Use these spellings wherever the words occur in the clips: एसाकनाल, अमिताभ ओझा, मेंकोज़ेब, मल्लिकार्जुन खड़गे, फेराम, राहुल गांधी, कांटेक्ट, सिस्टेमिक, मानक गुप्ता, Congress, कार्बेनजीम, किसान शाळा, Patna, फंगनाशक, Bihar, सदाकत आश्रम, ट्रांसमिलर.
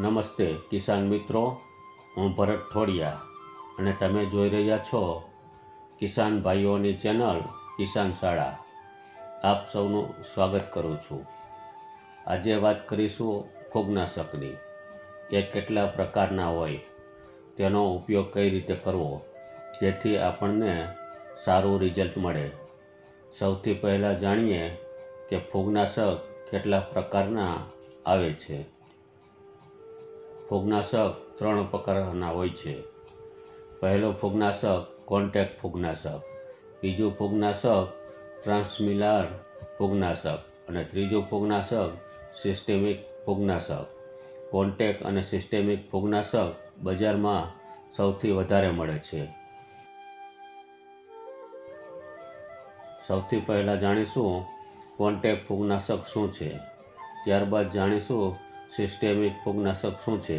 नमस्ते किसान मित्रों, हूँ भरत थोड़िया अने तमे जोई रह्या छो किसान भाईओनी चेनल किसान शाळा। आप सौनु स्वागत करूँ छूँ। आजे वात करीशुं फंगनाशकनी। ए केटला प्रकारना होय, तेनो उपयोग कई रीते करवो जेथी आपणने सारुं रिजल्ट मळे। सौथी पहेला जाणीए के फंगनाशक केटला प्रकारना आवे छे। फंगनाशक त्रण प्रकारना होय छे। पहलो फंगनाशक कांटेक्ट फंगनाशक, बीजो फंगनाशक ट्रांसमिलर फंगनाशक अने त्रीजो फंगनाशक सिस्टेमिक फंगनाशक। कांटेक्ट अने सिस्टेमिक फंगनाशक बजार में सौथी वधारे मळे छे। सौथी पहला जाणीशुं कांटेक्ट फंगनाशक शुं छे, त्यारबाद जाणीशुं सिस्टेमिक फंगनाशक शू है,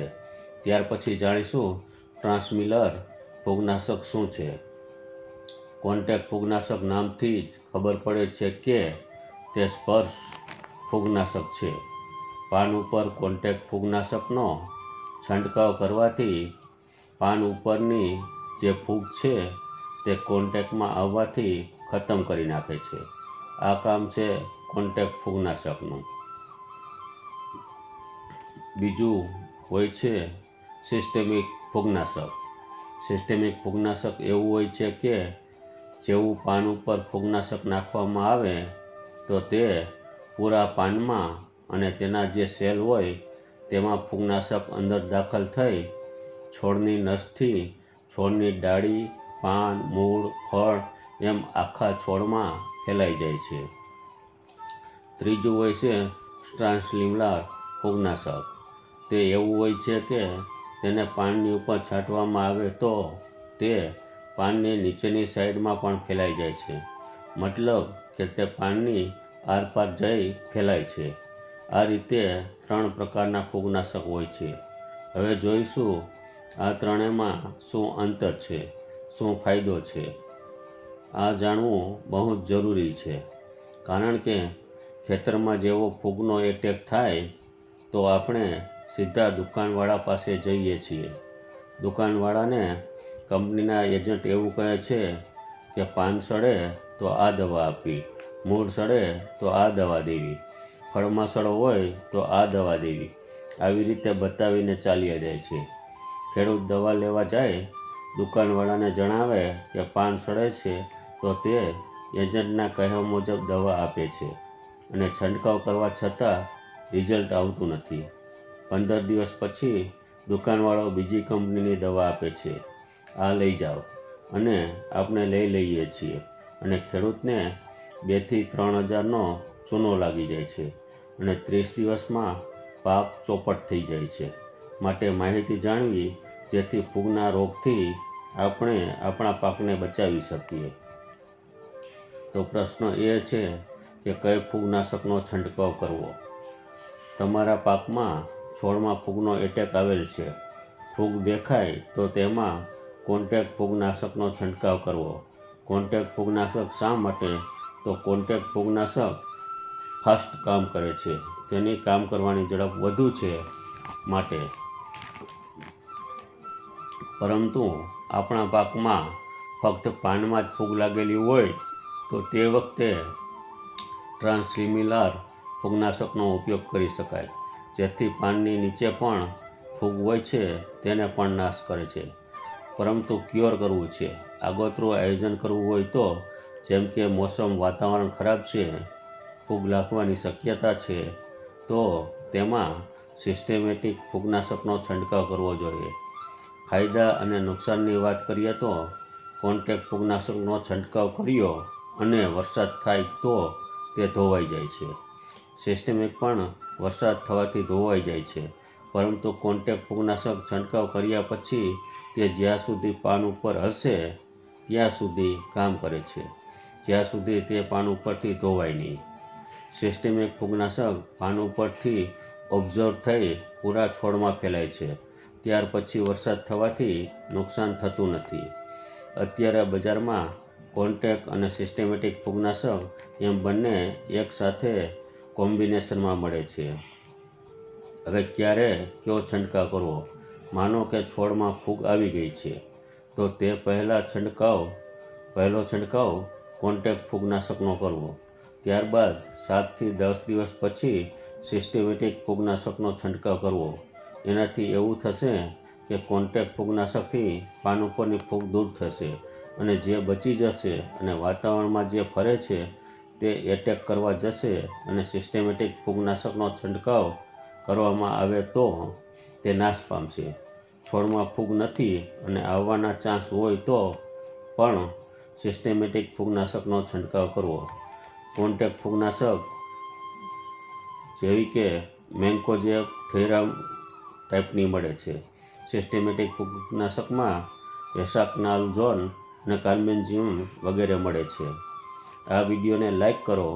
त्यार पछी जाणीशुं ट्रांसमिलर फंगनाशक शू है। कांटेक्ट फंगनाशक नाम थी खबर पड़े छे के ते स्पर्श फंगनाशक है। पान उपर कांटेक्ट फंगनाशकनो छंटकाव करवाथी पान उपरनी जे फूग है ते कांटेक्ट में आववाथी खत्म करी नाखे छे। आ काम है कांटेक्ट फंगनाशकनुं। बीजू होय छे सिस्टेमिक फंगनाशक। सिस्टेमिक फंगनाशक एवं होय छे के जेवुं पान उपर फंगनाशक नाखवामां आवे तो ते पूरा पानमां अने तेना जे सेल होय तेमां फंगनाशक अंदर दाखल थई छोड़नी नसथी छोड़नी डाळी पान मूळ फळ एम आखा छोड़मां फैलाई जाय छे। त्रीजो होय छे ट्रांसमिलर फंगनाशक। ते एवं होय छे के तेने पाननी उपर छांटवामां आवे तो ते पाननी नीचेनी साइडमां पण फैलाई जाय छे, मतलब के ते पाननी आरपार जई फैलाय छे। आ रीते त्रण प्रकारना फंगनाशक होय छे। हवे जोईशुं आ त्रणेमां शुं अंतर छे, शुं फायदो छे। आ जाणवुं बहु ज जरूरी छे, कारण के खेतरमां जेवो फूगनो एटेक थाय तो आपणे सीधा दुकानवाड़ा पास जाइए छीए। दुकानवाड़ा ने कंपनीना एजेंट एवं कहे छे के पान सड़े तो आ दवा आपी, मूळ सड़े तो आ दवा देवी, फळमां सड़ो होय तो आ दवा देवी, आवी रीते बतावीने चाल्या जाय छे। खेडूत दवा लेवा जाए दुकानवाड़ाने जणावे के पान सड़े छे तो ते एजेंटना कहेवा मुजब दवा आपे छे अने छंटकाव करवा छतां रिजल्ट आवतुं नथी। 15 दिवस पछी दुकानवाळो बीजी कंपनीनी दवा आपे छे, आ लई जाओ अने आपणे लई लईए छीए अने खेडूतने 2 થી 3 હજારનો चूनो लागी जाय छे अने 30 दिवसमां पाक चौपट थई जाय छे। माटे माहिती जाणवी जेथी फूगना रोगथी आपणे आपणा पाकने बचावी सकीए। तो प्रश्न ए छे के कई फूगनाशकनो छंटकाव करवो। तमारा पाकमां छोड़मां फूगनो एटेक आवेल छे, फूग देखाय तो तेमां कांटेक्ट फूगनाशकनो छंटकाव करवो। कांटेक्ट फूगनाशक शा माटे? तो कांटेक्ट फूगनाशक फास्ट काम करे छे, तेनी काम करवानी झड़प वधु छे माटे। परंतु आपणा पाकमां फक्त पानमां ज फूग लागेली होय तो ते वखते ट्रांसमिलर फूगनाशकनो उपयोग करी शकाय, जेथी पाननी नीचे पण फूग होय छे तेने पण नाश करे छे। परंतु क्योर करवुं छे, आगोतरुं आयोजन करवुं होय तो जेम के मौसम वातावरण खराब छे, फूग लागवानी शक्यता छे, तो तेमां सिस्टेमेटिक फूगनाशकनो छंटकाव करवो जोईए। फायदा अने नुकसाननी वात करीए तो कांटेक्ट फूगनाशकनो छंटकाव कर्यो अने वरसाद थाय तो ते धोवाई जाय छे। सिस्टेमिक पण वरसाद थवाथी धोवाई जाय छे, परंतु कांटेक्ट फंगनाशक छंटकाव कर्या पछी ते ज्यां सुधी पान उपर हशे त्यां सुधी काम करे छे, ज्यां सुधी ते पान उपरथी धोवाय नहीं। सिस्टेमिक फंगनाशक पान उपरथी ऑब्जर्व थई पूरा छोड़मां फैलाय छे, त्यार पछी वरसाद थवाथी नुकसान थतुं नथी। अत्यारे बजारमां कांटेक्ट अने सिस्टेमेटिक फंगनाशक एम बंने एक साथे कॉम्बिनेशन में मळे छे। अरे क्यारे क्यों छंटकाव करवो। मानो कि छोड़ में फूग आई गई है तो ते पहलो छंटकाव कांटेक्ट फूगनाशक करवो। त्यारबाद 7 થી 10 दिवस पछी सिस्टेमिक फूगनाशक छंटकाव करवो। एनाथी एवुं थशे कि कांटेक्ट फूगनाशक पान उपरनी फूग दूर थशे अने जे बची जशे अने वातावरण में जे फरे छे ते एटेक करवा जशे अने सिस्टेमेटिक फूगनाशकनो छंटकाव करवामां आवे तो ते नाश पामशे। छोड़मां फूग नथी अने आववाना चांस होय तो पण सिस्टेमेटिक फूगनाशकनो छंटकाव करवो। कांटेक्ट फूगनाशक जेवी के मेंकोज़ेब फेराम टाइपनी मळे छे। सिस्टेमेटिक फूगनाशक में एसाकनाल जोन ने कार्बेनजीम वगैरह मळे छे। आ वीडियो ने लाइक करो,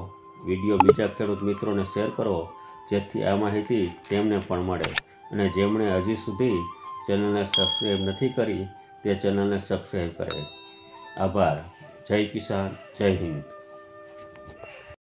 वीडियो बीजा खेडूत मित्रों ने शेर करो जेथी आ माहिती तेमने पण मळे अने जेमणे हजी सुधी चेनल ने सब्सक्राइब नथी करी ते चेनल ने सब्सक्राइब करे। आभार। जय किसान, जय हिंद।